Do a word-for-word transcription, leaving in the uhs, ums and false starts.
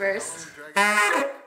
first.